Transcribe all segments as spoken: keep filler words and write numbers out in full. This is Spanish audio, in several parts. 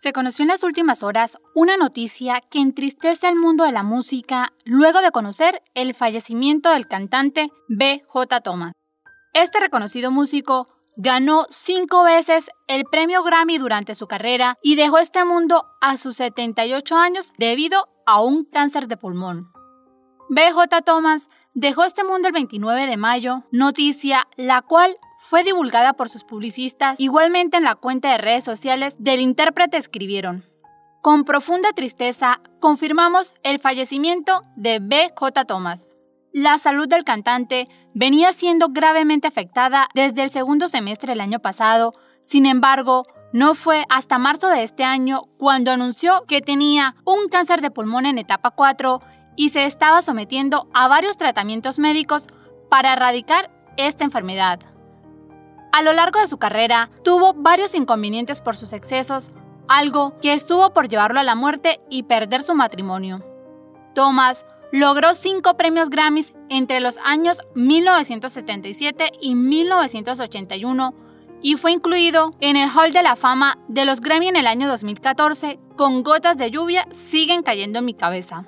Se conoció en las últimas horas una noticia que entristece al mundo de la música luego de conocer el fallecimiento del cantante B J Thomas. Este reconocido músico ganó cinco veces el premio Grammy durante su carrera y dejó este mundo a sus setenta y ocho años debido a un cáncer de pulmón. B J Thomas dejó este mundo el veintinueve de mayo, noticia la cual fue divulgada por sus publicistas. Igualmente, en la cuenta de redes sociales del intérprete escribieron: "Con profunda tristeza confirmamos el fallecimiento de B J Thomas. La salud del cantante venía siendo gravemente afectada desde el segundo semestre del año pasado. Sin embargo, no fue hasta marzo de este año cuando anunció que tenía un cáncer de pulmón en etapa cuatro y se estaba sometiendo a varios tratamientos médicos para erradicar esta enfermedad. A lo largo de su carrera, tuvo varios inconvenientes por sus excesos, algo que estuvo por llevarlo a la muerte y perder su matrimonio. Thomas logró cinco premios Grammys entre los años mil novecientos setenta y siete y mil novecientos ochenta y uno y fue incluido en el Hall de la Fama de los Grammy en el año dos mil catorce con Gotas de lluvia siguen cayendo en mi cabeza.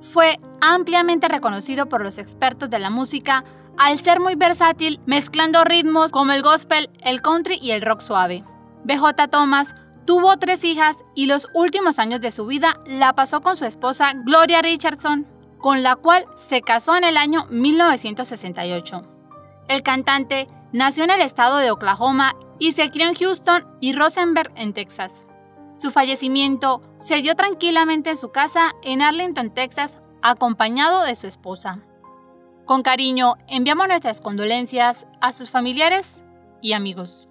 Fue ampliamente reconocido por los expertos de la música al ser muy versátil, mezclando ritmos como el gospel, el country y el rock suave. B J Thomas tuvo tres hijas y los últimos años de su vida la pasó con su esposa Gloria Richardson, con la cual se casó en el año mil novecientos sesenta y ocho. El cantante nació en el estado de Oklahoma y se crió en Houston y Rosenberg, en Texas. Su fallecimiento se dio tranquilamente en su casa en Arlington, Texas, acompañado de su esposa. Con cariño, enviamos nuestras condolencias a sus familiares y amigos.